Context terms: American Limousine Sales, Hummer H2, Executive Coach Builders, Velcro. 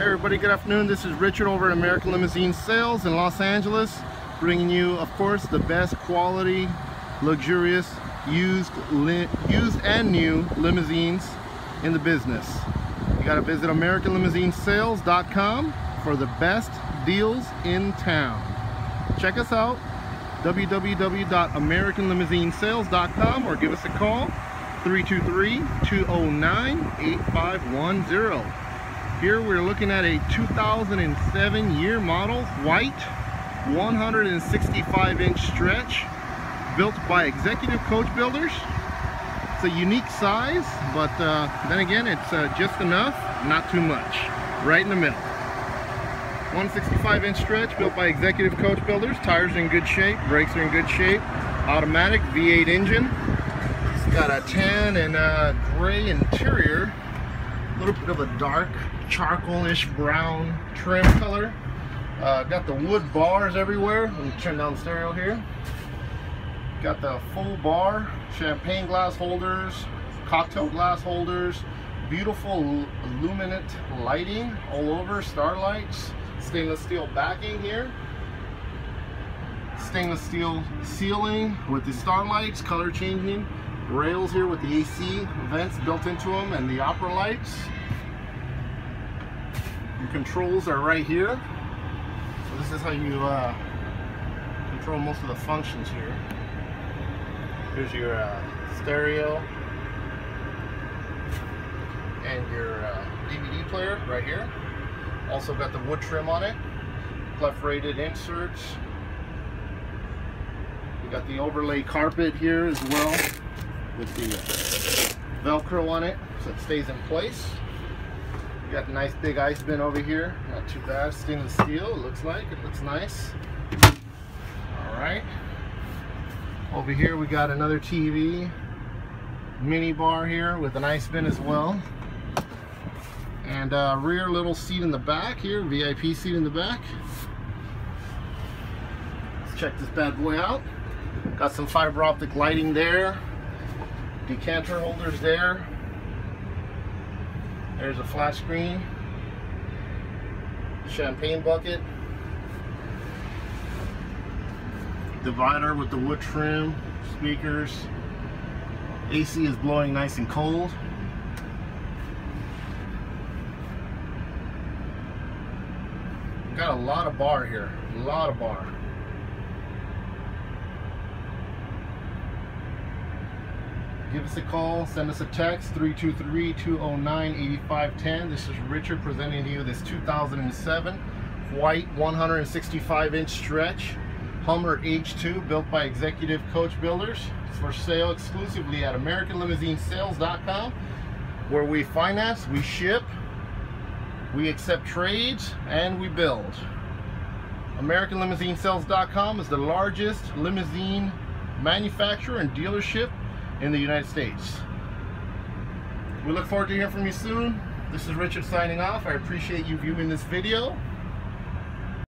Hey everybody, good afternoon. This is Richard over at American Limousine Sales in Los Angeles, bringing you, of course, the best quality, luxurious, used and new limousines in the business. You got to visit AmericanLimousineSales.com for the best deals in town. Check us out, www.AmericanLimousineSales.com, or give us a call, 323-209-8510. Here we're looking at a 2007 year model, white, 165-inch stretch, built by Executive Coach Builders. It's a unique size, but then again, it's just enough, not too much, right in the middle. 165-inch stretch, built by Executive Coach Builders. Tires are in good shape, brakes are in good shape. Automatic V8 engine. It's got a tan and gray interior. A little bit of a dark charcoal-ish brown trim color. Got the wood bars everywhere. Let me turn down the stereo here. Got the full bar, champagne glass holders, cocktail glass holders, beautiful luminant lighting all over, starlights, stainless steel backing here, stainless steel ceiling with the starlights, color changing, rails here with the AC vents built into them and the opera lights. Your controls are right here. So this is how you control most of the functions here. Here's your stereo and your DVD player right here. Also got the wood trim on it, perforated inserts. We got the overlay carpet here as well with the Velcro on it, so it stays in place. We got a nice big ice bin over here, not too bad. Stainless steel, it looks nice. All right. Over here we got another TV, mini bar here with an ice bin as well. And a rear little seat in the back here, VIP seat in the back. Let's check this bad boy out. Got some fiber optic lighting there. Decanter holders there. There's a flat screen. Champagne bucket. Divider with the wood trim, speakers. AC is blowing nice and cold. Got a lot of bar here, a lot of bar. Give us a call, send us a text, 323-209-8510. This is Richard presenting to you this 2007 white 165-inch stretch Hummer H2, built by Executive Coach Builders. It's for sale exclusively at AmericanLimousineSales.com, where we finance, we ship, we accept trades, and we build. AmericanLimousineSales.com is the largest limousine manufacturer and dealership in the United States. We look forward to hearing from you soon. This is Richard signing off. I appreciate you viewing this video.